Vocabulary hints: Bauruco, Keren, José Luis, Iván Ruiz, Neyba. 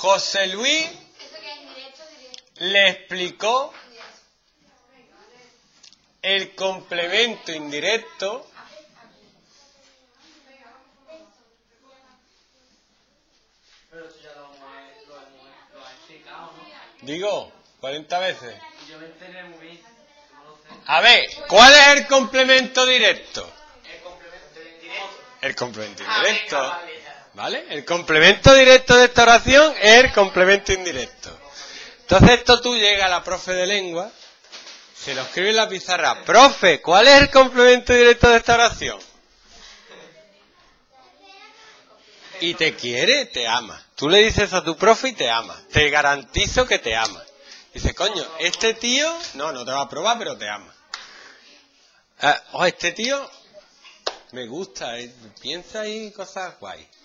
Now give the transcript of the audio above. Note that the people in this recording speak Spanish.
José Luis le explicó el complemento indirecto digo 40 veces. A ver, ¿cuál es el complemento directo? El complemento indirecto, ¿vale? El complemento directo de esta oración es el complemento indirecto. Entonces esto tú llegas a la profe de lengua, se lo escribe en la pizarra. Profe, ¿cuál es el complemento directo de esta oración? Y te quiere, te ama. Tú le dices eso a tu profe y te ama. Te garantizo que te ama. Dices, coño, este tío... No te va a probar, pero te ama. Este tío... me gusta, piensa ahí cosas guay.